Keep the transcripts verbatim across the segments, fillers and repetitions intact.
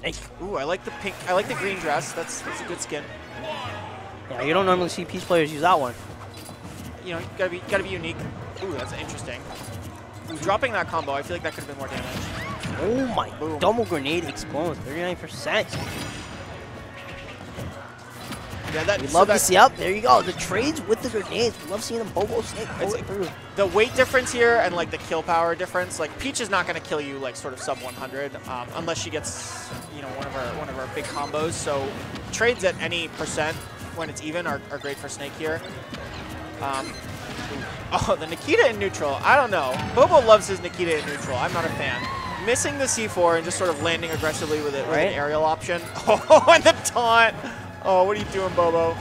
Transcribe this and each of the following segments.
Snake. Ooh, I like the pink. I like the green dress. That's, that's a good skin. Yeah, you don't normally see Peach players use that one. You know, you gotta be gotta be unique. Ooh, that's interesting. Ooh, dropping that combo, I feel like that could have been more damage. Oh my! Boom. Double grenade explodes. thirty-nine percent. Yeah, that, we so love that, to see up. There you go. The trades with the grenades. We love seeing them. Bobo Snake. It's like through. The weight difference here and like the kill power difference. Like Peach is not going to kill you like sort of sub one hundred um, unless she gets you know one of her one of her big combos. So trades at any percent when it's even are, are great for Snake here. Um, oh, the Nikita in neutral. I don't know. Bobo loves his Nikita in neutral. I'm not a fan. Missing the C four and just sort of landing aggressively with it right. With an aerial option. Oh, and the taunt. Oh, what are you doing, Bobo?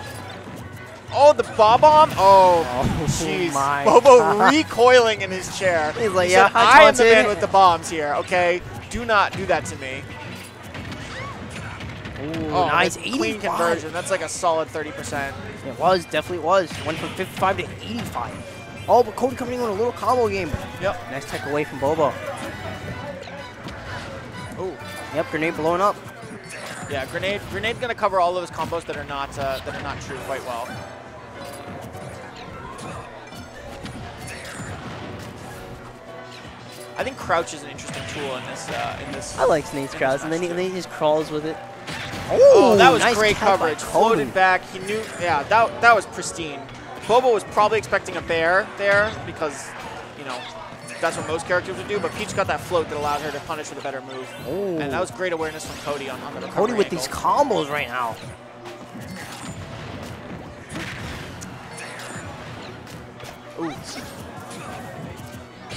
Oh, the bob bomb. Oh, jeez. Oh, Bobo God. Recoiling in his chair. He's like, he yeah, said, I, I am the man with the bombs here. Okay, do not do that to me. Ooh, oh, nice clean conversion. That's like a solid thirty percent. It was, definitely was. Went from fifty-five to eighty-five. Oh, but Cody coming in with a little combo game. Yep. Nice tech away from Bobo. Oh. Yep, grenade blowing up. Yeah, grenade. Grenade's gonna cover all of his combos that are not uh, that are not true quite well. I think crouch is an interesting tool in this. Uh, in this. I like Snake's crouch, and then he, then he just crawls with it. Oh, that was nice great coverage. Floated back. He knew. Yeah, that that was pristine. Bobo was probably expecting a bear there because, you know, that's what most characters would do, but Peach got that float that allowed her to punish with a better move. Ooh. And that was great awareness from Cody on, on the recovery Cody with angle. These combos right now. Ooh.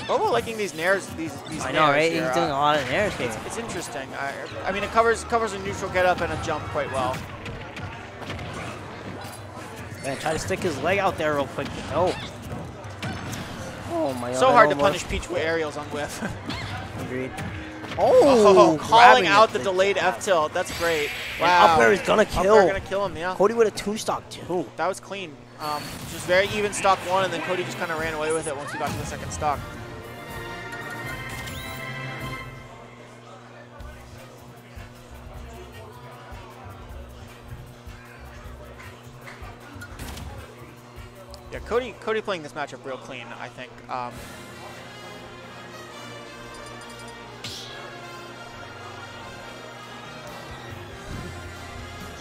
Bobo liking these nairs. These, these I know, nairs right? Here. He's doing a lot of nairs here. It's, it's interesting. I, I mean, it covers covers a neutral get up and a jump quite well. Man, try to stick his leg out there real quick. No. Oh my so God, hard to punish Peach with aerials on whiff. Agreed. Oh, oh calling out the delayed F-Tilt. That's great. Wow. Up-air is gonna kill. Up-air gonna kill him. Yeah. Cody with a two-stock too. That was clean. Um, just very even stock one, and then Cody just kind of ran away with it once he got to the second stock. Yeah, Cody, Cody playing this matchup real clean, I think. Um,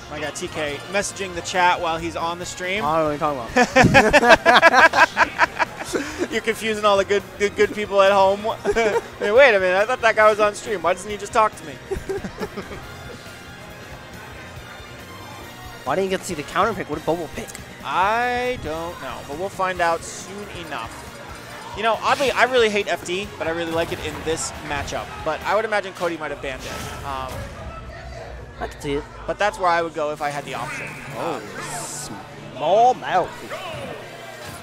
my God, T K messaging the chat while he's on the stream. I don't know what you're talking about. You're confusing all the good, good, good people at home. I mean, wait a minute, I thought that guy was on stream. Why doesn't he just talk to me? Why didn't you get to see the counter pick? What did Bobo pick? I don't know, but we'll find out soon enough. You know, oddly, I really hate F D, but I really like it in this matchup. But I would imagine Cody might have banned it. Um, I could see it. But that's where I would go if I had the option. Oh, um, small mouth.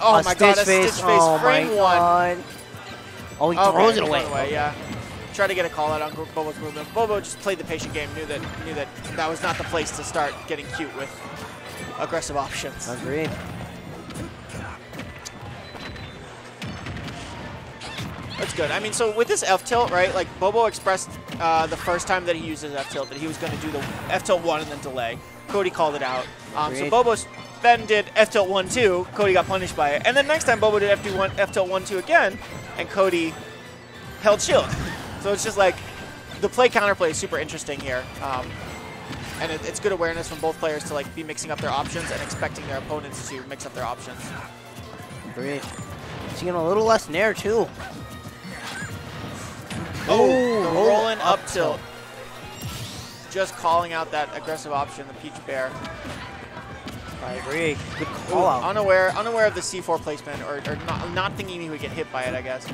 Oh, a my God, a stitch face, face oh frame one. God. Oh, he oh, throws it away. It away. Yeah. Try to get a call out on Bobo's movement. Bobo just played the patient game, knew that, knew that that was not the place to start getting cute with aggressive options. Agreed. That's good. I mean, so with this F-Tilt, right, like Bobo expressed uh, the first time that he used his F-Tilt that he was going to do the F-Tilt one and then delay. Cody called it out. Um, so Bobo then did F-Tilt one two. Cody got punished by it. And then next time Bobo did F-Tilt one two again, and Cody held shield. So it's just like the play-counterplay is super interesting here. Um, And it, it's good awareness from both players to like be mixing up their options and expecting their opponents to mix up their options. Great. Seeing a little less nair too. Oh, the rolling up tilt. Just calling out that aggressive option, the Peach Bear. I agree. Good call out. Unaware, unaware of the C four placement, or, or not, not thinking he would get hit by it, I guess.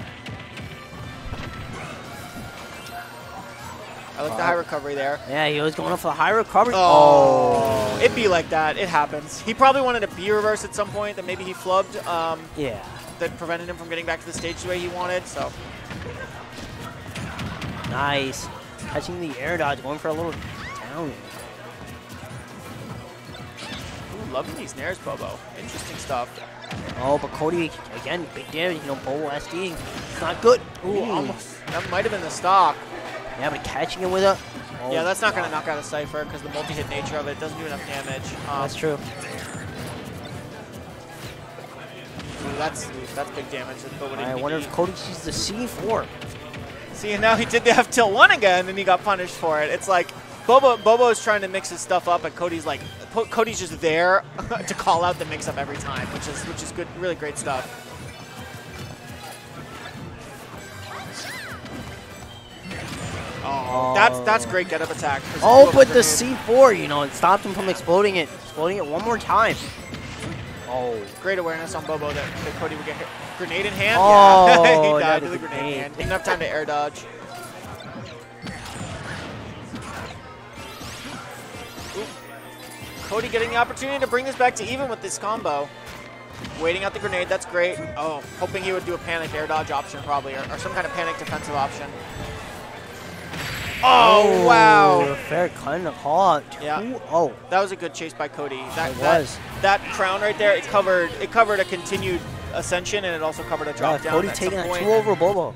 I like the high recovery there. Yeah, he was going up for the high recovery. Oh. oh. It'd be like that. It happens. He probably wanted a B reverse at some point that maybe he flubbed. Um, yeah. That prevented him from getting back to the stage the way he wanted, so. Nice. Catching the air dodge, going for a little down. Ooh, loving these nairs, Bobo. Interesting stuff. Oh, but Cody, again, big damage. You know, Bobo SDing. It's not good. Ooh, Ooh. almost. That might have been the stock. Yeah, but catching him with a Oh, yeah, that's not going to knock out a Cypher because the multi-hit nature of it doesn't do enough damage. Um, that's true. That's that's big damage. I wonder if Cody sees the C four. See, and now he did the F tilt one again, and he got punished for it. It's like Bobo Bobo is trying to mix his stuff up, and Cody's like Cody's just there to call out the mix-up every time, which is which is good, really great stuff. Oh, that's that's great get-up attack. Oh, but the C four, you know, it stopped him from exploding it, exploding it one more time. Oh, great awareness on Bobo that, that Cody would get hit. Grenade in hand? Oh, yeah. He died with a grenade in hand. Didn't have time to air dodge. Oop. Cody getting the opportunity to bring this back to even with this combo. Waiting out the grenade, that's great. Oh, hoping he would do a panic air dodge option probably, or, or some kind of panic defensive option. Oh, oh wow! Fair kind of hot. Yeah. Oh, that was a good chase by Cody. That it was that, that crown right there. It covered. It covered a continued ascension, and it also covered a drop yeah, down. Cody at taking some point. That two over Bobo.